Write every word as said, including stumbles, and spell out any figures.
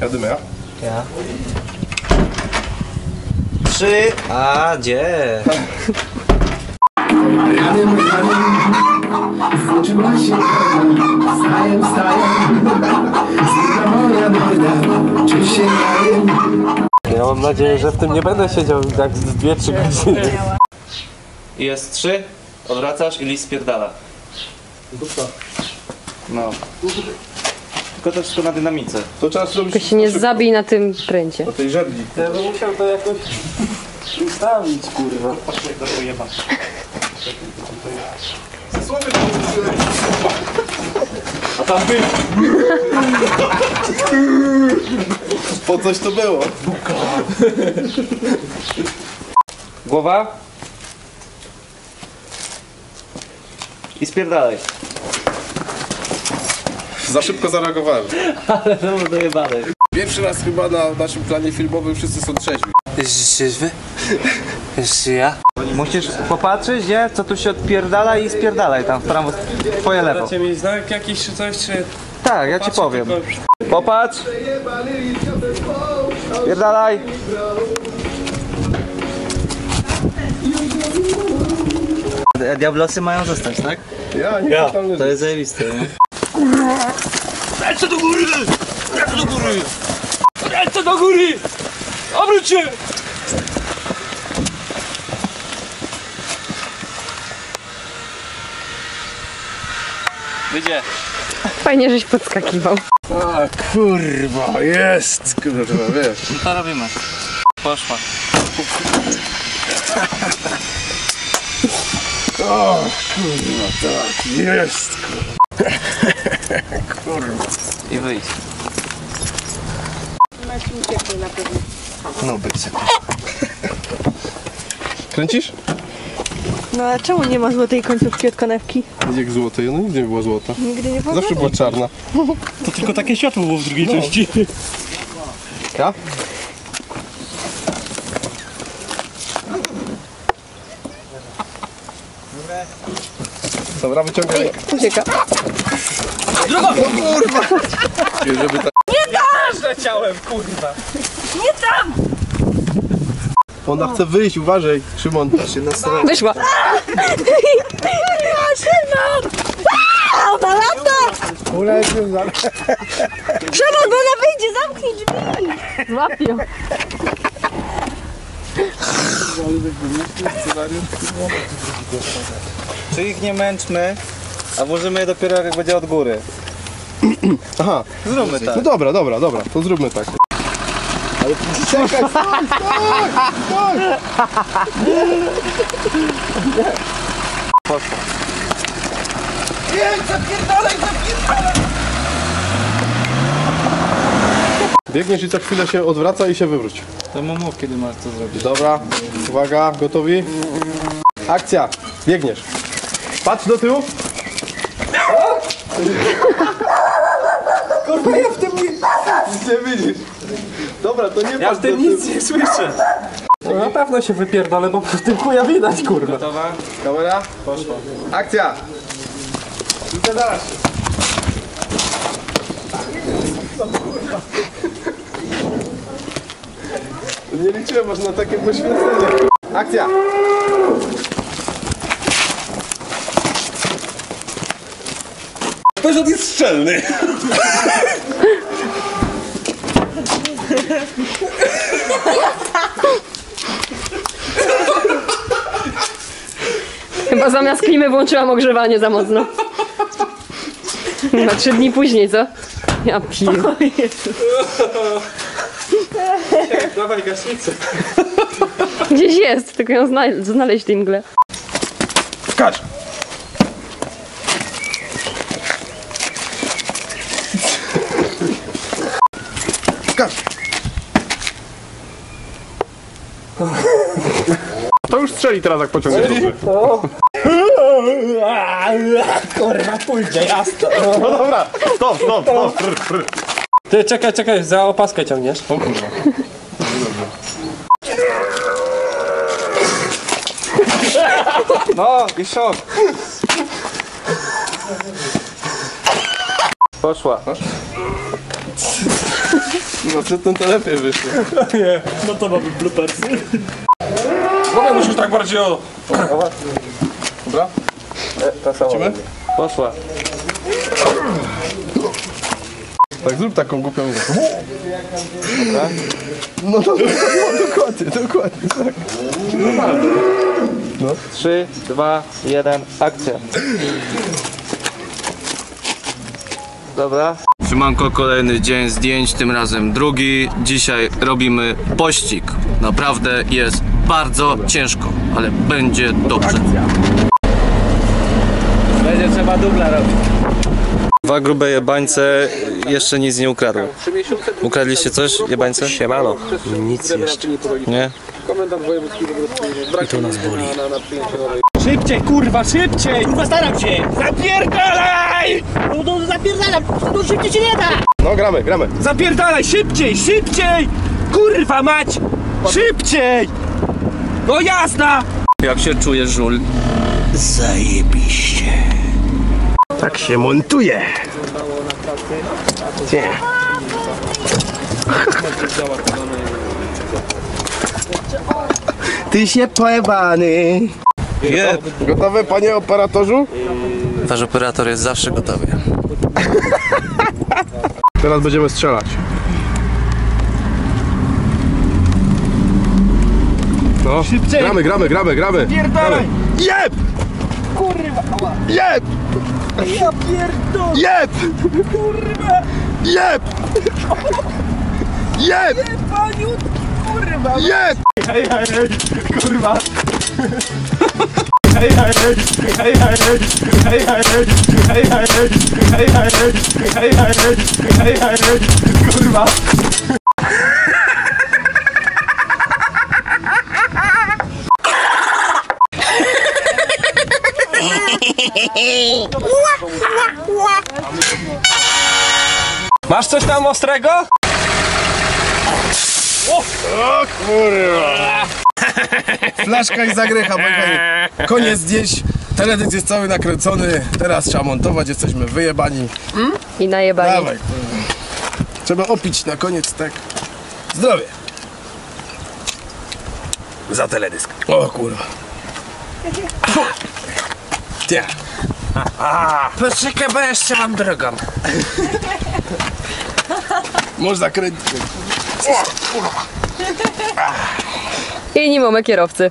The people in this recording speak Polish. Ja dymę. Ja. Trzy. A, gdzie? Ja mam nadzieję, że w tym nie będę siedział tak dwie trzy godziny. Jest trzy, odwracasz i list spierdala. No. Tylko to wszystko na dynamice. To trzeba zrobić. Tylko się nie zabij na tym pręcie. Po tej żebli. Ja bym musiał to jakoś ustawić, kurwa. A tam ty! Po coś to było. Głowa. I spierdalaj. Za szybko zareagowałem. Ale to było dojebane. Pierwszy raz chyba na naszym planie filmowym wszyscy są trzeźwi. Jesteś trzeźwy? Jeszcze ja? Musisz popatrzeć, nie? Co tu się odpierdala i spierdalaj tam w prawo, twoje lewo. Dacie mi znak jakiś czy coś, czy... Tak, ja ci powiem. Popatrz. Spierdalaj. Diablosy mają zostać, tak? Ja, nie ja. To jest zajebiste, nie? Kurwa! Ręce do góry! Ręce do góry! Ręce do góry! Obróć się! Wyjdzie! Fajnie, żeś podskakiwał. A kurwa, jest! Kurwa, wiesz. No to robimy. Poszła. O kurwa, tak, jest kurwa. Kurwa. I wyjdź. Masz mi ciepło na pewno. No być ciepło. Kręcisz? No a czemu nie ma złotej końcówki od kanapki? Jak złotej? No nigdy nie była złota. Nigdy nie była. Zawsze była czarna. To tylko takie światło było w drugiej no. części. Ja? Dobra, wyciągaj. Ucieka. Druga! Kurwa! Nie tam! Leciałem, kurwa! Nie tam! Ona chce wyjść, uważaj, Szymon. Wyszła! Kurwa, Szymon! Ona lata! Szymon, bo ona wyjdzie, zamknij drzwi! Złap ją. Czy ich nie męczmy, a włożymy je dopiero jak będzie od góry. Aha, zróbmy tak. No dobra, dobra, dobra, to zróbmy tak. Ale czekaj, tak, tak! Poszło. Bieg, zapierdalaj, zapierdalaj! Biegniesz i co chwilę się odwraca i się wywróć. To mam mów, kiedy masz to zrobić. Dobra, uwaga, gotowi? Akcja, biegniesz. Patrz do tyłu. Kurwa, ja w tym nic nie widzisz. Dobra, to nie patrz. Ja w tym nic nie słyszę. No, na pewno się wypierdolę, bo w tym chuja widać, kurwa. Gotowa? Kamera? Poszła. Akcja. I to da się. Nie liczyłem aż na takie poświęcenie. Akcja! Peszot jest szczelny. Chyba zamiast klimy włączyłam ogrzewanie za mocno. Na trzy dni później, co? Ja piję. Dawaj gaśnicę. Gdzieś jest, tylko ją znale znaleźć w tej mgle. Skacz! Skacz! To już strzeli teraz, jak pociągnie. Kurwa, pójdzie, jasno. No dobra, stop, stop, stop. Ty, czekaj, czekaj, za opaskę ciągniesz. O kurwa. No, i szok. Poszła. No co ten to lepiej wyszło. Nie, no to mamy bloopers. Dobra, musimy tak bardziej o... Dobra? E, ta sama. Poszła. Tak, zrób taką głupią... Dobra? No, no, no dokładnie, dokładnie, tak. Normalnie. No. trzy, dwa, jeden, akcja. Dobra. Siemanko, kolejny dzień zdjęć, tym razem drugi. Dzisiaj robimy pościg. Naprawdę jest bardzo Dobra. ciężko, ale będzie dobrze. Akcja. Będzie trzeba dubla robić. Dwa grube jebańce jeszcze nic nie ukradły. Ukradliście coś, jebańce? Siemano. Nic jeszcze. Nie? I to nas boli. Szybciej, kurwa, szybciej! Kurwa, staram się! Zapierdalaj! No, no zapierdalam, no szybciej się nie da! No gramy, gramy! Zapierdalaj, szybciej, szybciej! Kurwa mać! Szybciej! No jasna! Jak się czujesz, Żul? Zajebiście! Tak się montuje! Nie! Ty się pojebany! Yeah. Gotowe, panie operatorzu? Wasz operator jest zawsze gotowy. Teraz będziemy strzelać. No, szybciej. Gramy, gramy, gramy, gramy. Pierdolaj! Jeb! Kurwa! Jeb! Ja pierdolę! Jeb! Kurwa! Jeb! Jeb! Jebaniutki, kurwa! Jeb! Hej, hej, hej, kurwa! Hej, hej, hej, hej, hej, hej, hej, hej, hej, hej, hej, hej, kurwa. Masz coś tam ostrego? O kurwa. Flaszka i zagrycha, bo koniec zdjęć, teledysk jest cały nakręcony, teraz trzeba montować, jesteśmy wyjebani. Mm? I najebani. Dawaj. Trzeba opić na koniec, tak? Zdrowie. Za teledysk. O kurwa. Tia. Poczekaj, bo jeszcze mam drogą. Możesz zakręcić. O kurwa. I nie mamy kierowcy.